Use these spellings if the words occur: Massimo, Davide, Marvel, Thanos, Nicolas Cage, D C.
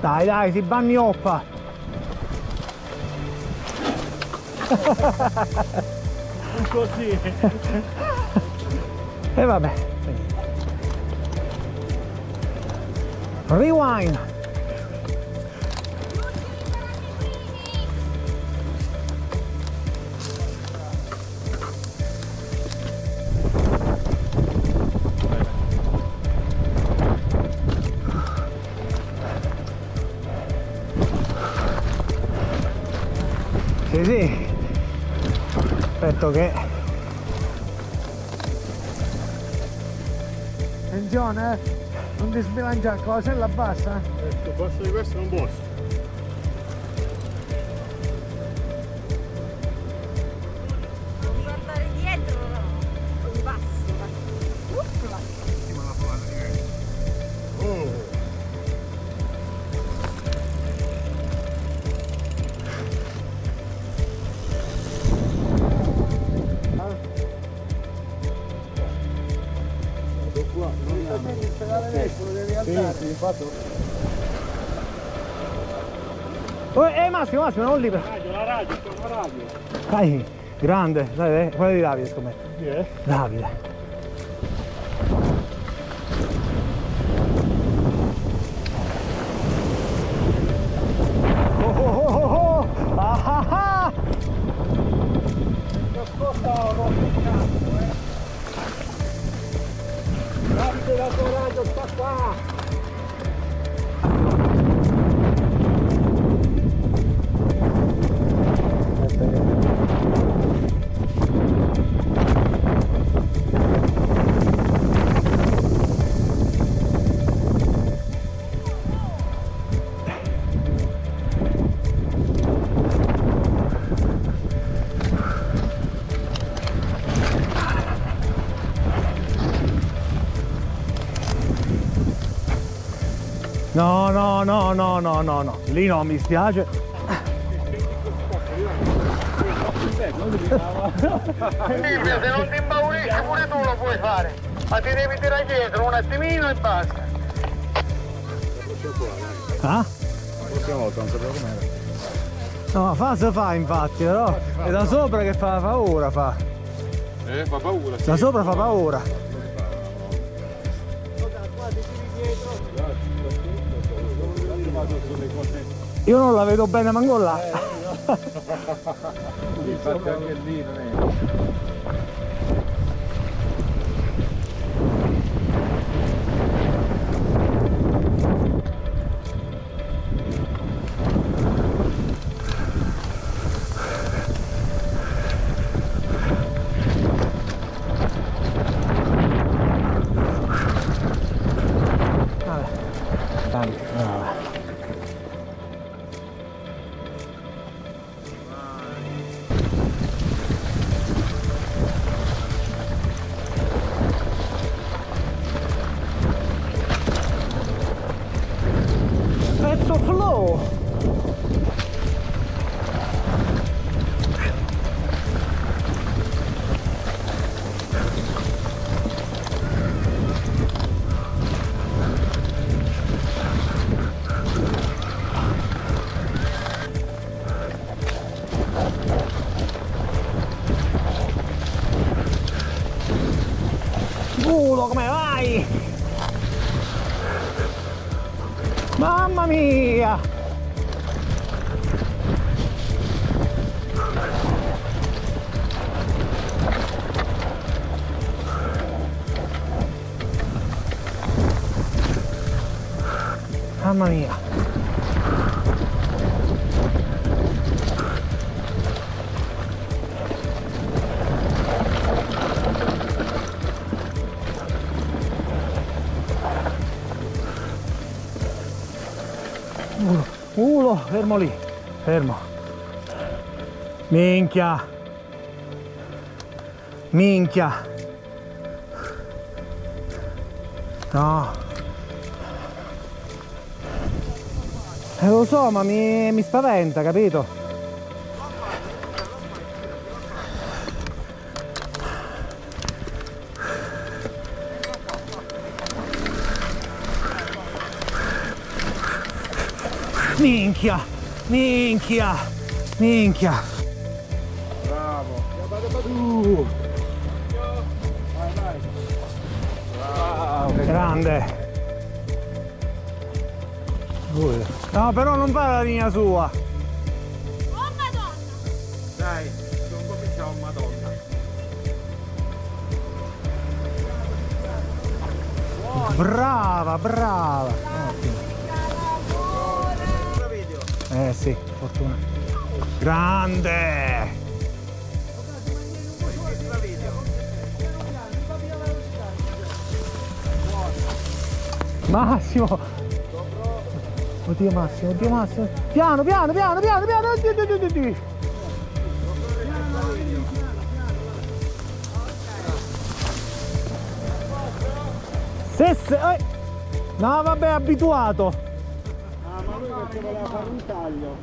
Dai, dai, si bagnioppa. Così. E vabbè. Rewind. Sì, sì. Aspetto che... Attenzione, non ti sbilanciare con la sella bassa. Ecco, passo di questo non posso. Non guardare dietro, no. Con basso. Upla. Sì, ma la provata di questo. Oh. Massimo, Massimo, non libero. La radio, la radio. Dai, grande, dai, quella di Davide scommetto. Chi è? Davide. Oh oh oh oh oh! Ah ah ah! Davide la tua radio sta qua! No, no, no, no, no, no, no, lì no, mi spiace. Silvio, se non ti impaurisci pure tu lo puoi fare, ma ti devi tirare dietro un attimino e basta. Ah? La prossima volta non sapevo com'era. No, fa infatti, però è da sopra che fa paura, fa. Fa paura, sì. Da sopra fa paura. Io non la vedo bene manco là. No. Infatti anche lì non è. Vabbè. Dai, brava. Come vai? Mamma mia! Mamma mia! Uno, fermo lì, fermo. Minchia. Minchia. No. Lo so, ma mi spaventa, capito? Minchia. Bravo. Vai, vai. Bravo. Grande. No, però non va la linea sua. Oh madonna. Dai, non cominciamo, madonna. Brava. Sì, fortuna. Grande. Massimo. Oddio Massimo. Piano. Oddio. No, vabbè, abituato. Ah, ma lui perché voleva fare un taglio.